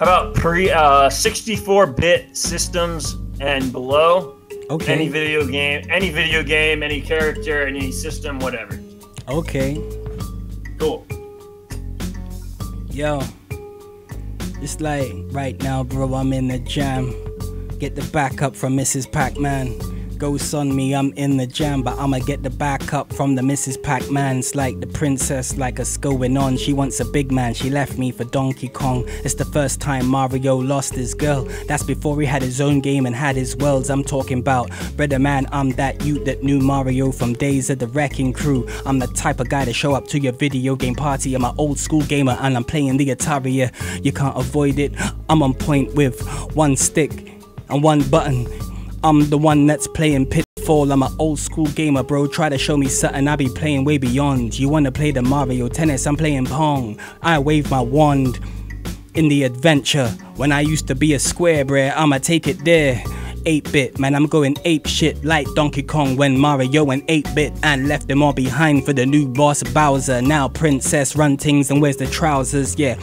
How about pre 64-bit systems and below? Okay. Any video game, any character, any system, whatever. Okay. Cool. Yo, it's like right now, bro, I'm in the jam. Get the backup from Mrs. Pac-Man. Ghosts on me, I'm in the jam, but I'ma get the backup from the Mrs. Pac-Man. It's like the princess, like it's going on. She wants a big man, she left me for Donkey Kong. It's the first time Mario lost his girl. That's before he had his own game and had his worlds. I'm talking about, brother man, I'm that youth that knew Mario from days of the Wrecking Crew. I'm the type of guy to show up to your video game party. I'm an old school gamer and I'm playing the Atari. Yeah, you can't avoid it. I'm on point with one stick and one button. I'm the one that's playing Pitfall. I'm an old school gamer, bro. Try to show me something, I be playing way beyond. You wanna play the Mario tennis, I'm playing Pong. I wave my wand in the adventure. When I used to be a square, bruh, I'ma take it there. 8-bit, man, I'm going ape shit like Donkey Kong when Mario went 8-bit and left them all behind for the new boss Bowser. Now princess run things and wears the trousers, yeah.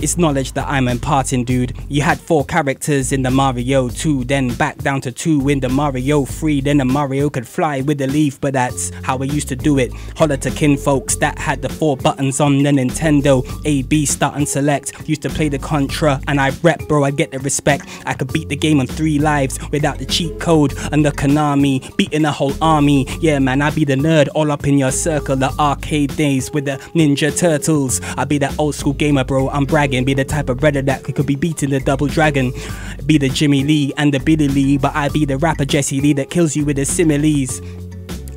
It's knowledge that I'm imparting, dude. You had 4 characters in the Mario 2, then back down to 2 in the Mario 3. Then the Mario could fly with the leaf, but that's how we used to do it. Holler to kin folks that had the 4 buttons on the Nintendo. A, B, start and select. Used to play the Contra, and I rep, bro, I get the respect. I could beat the game on 3 lives without the cheat code and the Konami. Beating a whole army. Yeah, man, I be the nerd all up in your circle. The arcade days with the Ninja Turtles. I be that old school gamer, bro. I'm bragging. Be the type of brother that could be beating the Double Dragon, be the Jimmy Lee and the Billy Lee, but I be the rapper Jesse Lee that kills you with his similes.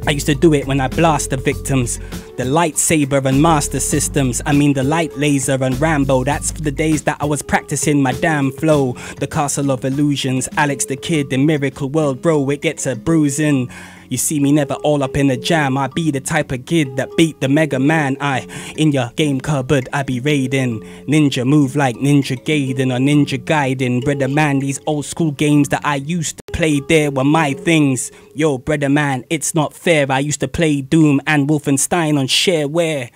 I used to do it when I blast the victims. The lightsaber and master systems, I mean the light laser and Rambo. That's for the days that I was practicing my damn flow. The Castle of Illusions, Alex the Kid, the Miracle World, bro, it gets a bruising. You see me never all up in the jam. I be the type of kid that beat the Mega Man. I, in your game cupboard, I be raiding. Ninja move like Ninja Gaiden or Ninja Gaiden. Brother man, these old school games that I used to play, there were my things. Yo, brother man, it's not fair. I used to play Doom and Wolfenstein on shareware.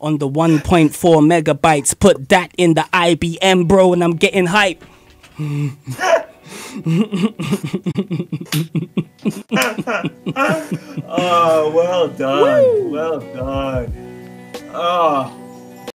On the 1.4 megabytes, put that in the IBM, bro, and I'm getting hype. Oh, well done. Woo! Well done. Oh.